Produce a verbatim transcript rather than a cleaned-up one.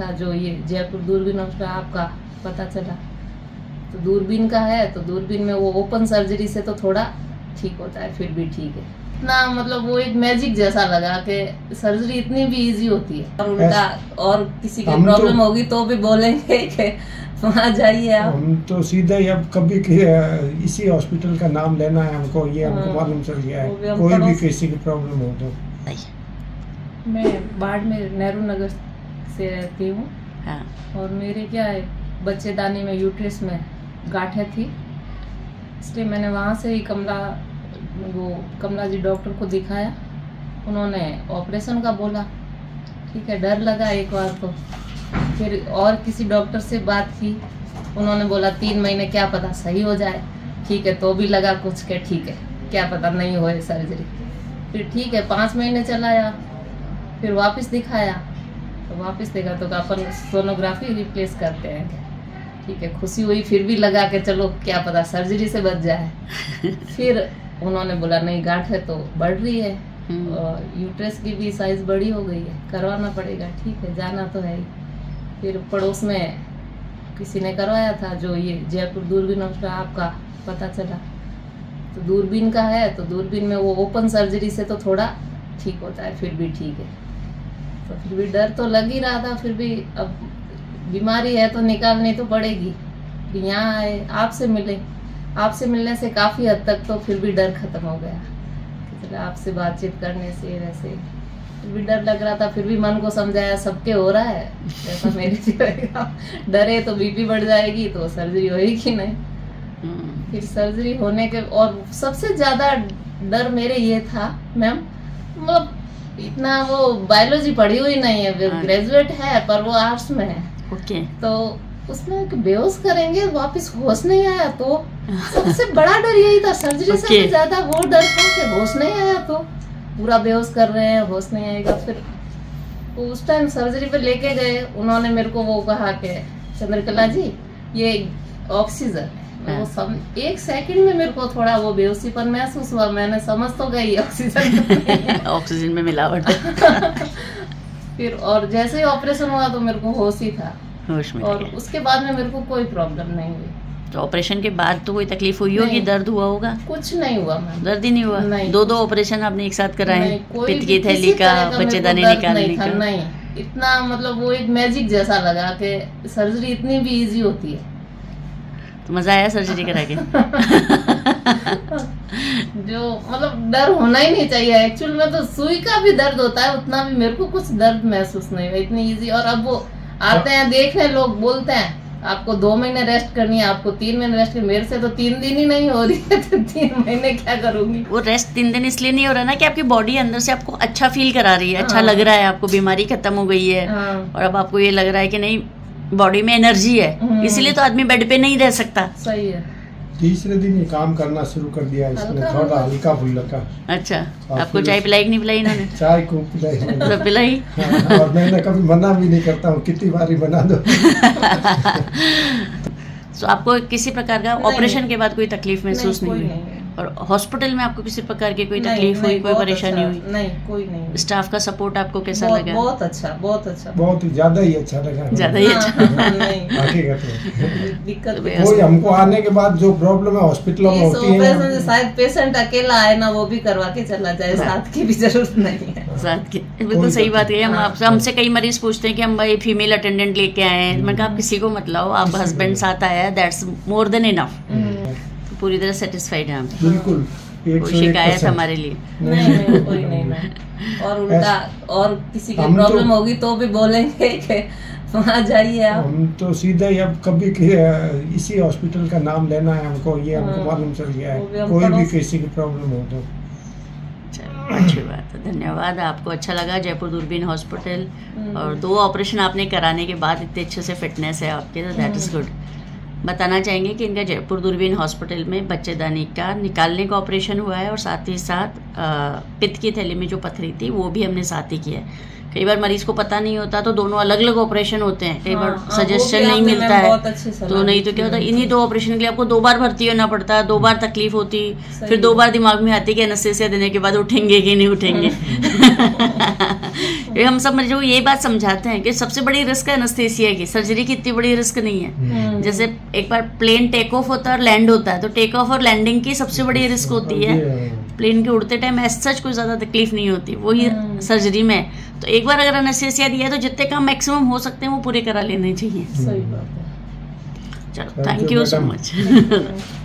था जो ये जयपुर दूरबीन हॉस्पिटल आपका पता चला, तो दूरबीन का है तो दूरबीन में वो ओपन सर्जरी से तो थोड़ा ठीक होता है, फिर भी ठीक है ना, मतलब वो एक मैजिक जैसा लगा कि सर्जरी इतनी भी इजी होती है। और उल्टा और किसी की प्रॉब्लम तो होगी तो भी बोलेंगे कि वहाँ जाइए आप। हम तो सीधा ही अब कभी इसी हॉस्पिटल का नाम लेना है हमको, ये हमको मालूम चल गया है, कोई भी किसी की प्रॉब्लम हो तो। मैं बाढ़ में नेहरू नगर से रहती हूँ। हाँ। और मेरे क्या है, बच्चेदानी में यूट्रस में गांठें थी, इसलिए मैंने वहाँ से ही कमला वो कमला जी डॉक्टर को दिखाया, उन्होंने ऑपरेशन का बोला, ठीक है डर लगा एक बार को, फिर और किसी डॉक्टर से बात की, उन्होंने बोला तीन महीने क्या पता सही हो जाए, ठीक है तो भी लगा कुछ के ठीक है क्या पता नहीं होए सर्जरी, फिर ठीक है पाँच महीने चलाया, फिर वापस दिखाया, तो वापस देखा तो अपन सोनोग्राफी रिप्लेस करते हैं, ठीक है खुशी हुई, फिर भी लगा के चलो क्या पता सर्जरी से बच जाए। फिर उन्होंने बोला नहीं गांठ है तो बढ़ रही है, यूट्रस की भी साइज बड़ी हो गई है, करवाना पड़ेगा, ठीक है जाना तो है ही। फिर पड़ोस में किसी ने करवाया था जो ये जयपुर दूरबीन हॉस्पिटल आपका पता चला, तो दूरबीन का है तो दूरबीन में वो ओपन सर्जरी से तो थोड़ा ठीक होता है, फिर भी ठीक है, तो फिर भी डर तो लग ही रहा था, फिर भी अब बीमारी है तो निकालनी तो पड़ेगी। फिर यहाँ आए, आपसे मिले, आपसे मिलने से काफ़ी हद तक तो फिर भी डर खत्म हो गया, तो आपसे बातचीत करने से वैसे फिर भी डर लग रहा था, फिर भी मन को समझाया सबके हो रहा है जैसा मेरे से रहेगा, डरे तो बीपी बढ़ जाएगी तो सर्जरी होगी नहीं। फिर सर्जरी होने के और सबसे ज़्यादा डर मेरे ये था मैम, मतलब इतना वो बायोलॉजी पढ़ी हुई नहीं है, ग्रेजुएट है पर वो आर्ट्स में है, ओके तो उसमें बेहोश करेंगे, वापस होश नहीं आया तो सबसे बड़ा डर यही था, सर्जरी okay. से ज्यादा वो डर था कि होश नहीं आया तो पूरा बेहोश कर रहे हैं, होश नहीं आएगा। फिर उस टाइम सर्जरी पे लेके गए, उन्होंने मेरे को वो कहा कि चंद्रकला जी ये ऑक्सीजन है, वो सब एक सेकंड में मेरे को थोड़ा वो बेहोशीपन महसूस हुआ, मैंने समझ तो गई ऑक्सीजन ऑक्सीजन में मिलावट फिर और जैसे ही ऑपरेशन हुआ तो मेरे को होश ही था, और उसके बाद में मेरे को कोई प्रॉब्लम नहीं हुई। तो ऑपरेशन के बाद तो कोई तकलीफ हुई होगी, दर्द हुआ होगा? कुछ नहीं हुआ, दर्द ही नहीं हुआ। नहीं। दो दो ऑपरेशन आपने एक साथ कराए, पित्त की थैली का, बच्चेदानी निकालने का? नहीं, इतना मतलब वो एक मैजिक जैसा लगा कि सर्जरी इतनी भी इजी होती है। तो मजा आया सर्जरी करा के जो मतलब डर होना ही नहीं चाहिए एक्चुअल में, तो सुई का भी दर्द होता है, उतना भी मेरे को कुछ दर्द महसूस नहीं हुआ, इतनी ईजी। और अब वो आते हैं देख रहे हैं, लोग बोलते हैं आपको दो महीने रेस्ट करनी है, आपको तीन महीने रेस्ट करनी, मेरे से तो तीन दिन ही नहीं हो रही है तो तीन महीने क्या करूंगी। वो रेस्ट तीन दिन इसलिए नहीं हो रहा ना कि आपकी बॉडी अंदर से आपको अच्छा फील करा रही है, अच्छा हाँ। लग रहा है आपको बीमारी खत्म हो गई है, हाँ। और अब आपको ये लग रहा है कि नहीं बॉडी में एनर्जी है, इसीलिए तो आदमी बेड पे नहीं रह सकता। सही है। तीसरे दिन ये काम करना शुरू कर दिया इसने, थोड़ा हल्का फुल्का। अच्छा, आपको चाय पिलाई नहीं पिलाई इन्होंने? चाय को पिलाई तो पिलाई हाँ, और मैंने कभी मना भी नहीं करता हूँ, कितनी बारी बना दो तो आपको किसी प्रकार का ऑपरेशन के बाद कोई तकलीफ महसूस नहीं हुई? और हॉस्पिटल में आपको किसी प्रकार की कोई तकलीफ हुई, कोई परेशानी हुई? नहीं, कोई नहीं। स्टाफ का सपोर्ट आपको कैसा लगा? बहुत अच्छा, बहुत अच्छा, बहुत ज्यादा ही अच्छा लगा, ज्यादा ही अच्छा। कोई हमको आने के बाद जो प्रॉब्लम है हॉस्पिटलों में होती है, शायद पेशेंट अकेला आए ना वो भी करवा के चला जाए, साथ की भी जरूरत नहीं है। साथ की बिल्कुल सही बात है। हम आपसे हमसे कई मरीज पूछते हैं कि हम भाई फीमेल अटेंडेंट लेके आए हैं, मैंने कहा आप किसी को मत लाओ, आप हस्बैंड साथ आया दैट्स मोर देन इनफ, पूरी तरह सेटिस्फाइड हैं हम। बिल्कुल, कोई शिकायत हमारे लिए नहीं, नहीं कोई नहीं, नहीं। और उल्टा और किसी की प्रॉब्लम तो होगी तो भी बोलेंगे कि वहाँ जाइए आप। हम तो सीधा ही अब कभी इसी हॉस्पिटल का नाम लेना है हमको, ये हमको मालूम चल गया है, कोई भी किसी की प्रॉब्लम हो तो। अच्छी बात है, धन्यवाद। आपको अच्छा लगा जयपुर दूरबीन हॉस्पिटल, और दो ऑपरेशन आपने कराने के बाद इतने अच्छे से फिटनेस है आपके, तो दैट इज़ गुड। बताना चाहेंगे कि इनका जयपुर दूरबीन हॉस्पिटल में बच्चेदानी का निकालने का ऑपरेशन हुआ है, और साथ ही साथ पित्त की थैली में जो पथरी थी वो भी हमने साथ ही किया है। कई बार मरीज को पता नहीं होता तो दोनों अलग अलग ऑपरेशन होते हैं, कई बार सजेशन नहीं मिलता है तो नहीं तो क्या होता है इन्हीं दो ऑपरेशन के लिए आपको दो बार भर्ती होना पड़ता है, दो बार तकलीफ होती, फिर दो बार दिमाग में आती कि एनेस्थीसिया देने के बाद उठेंगे कि नहीं उठेंगे। हम सब मरीजों को यही बात समझाते हैं कि सबसे बड़ी रिस्क है एनेस्थीसिया की, सर्जरी की इतनी बड़ी रिस्क नहीं है। जैसे एक बार प्लेन टेक ऑफ होता है और लैंड होता है तो टेक ऑफ और लैंडिंग की सबसे बड़ी रिस्क होती है, प्लेन के उड़ते टाइम एज सच कोई ज्यादा तकलीफ नहीं होती, वही सर्जरी में। तो एक बार अगर एनेस्थीसिया दिया है तो जितने काम मैक्सिमम हो सकते हैं वो पूरे करा लेने चाहिए। सही बात है। चलो थैंक यू सो मच।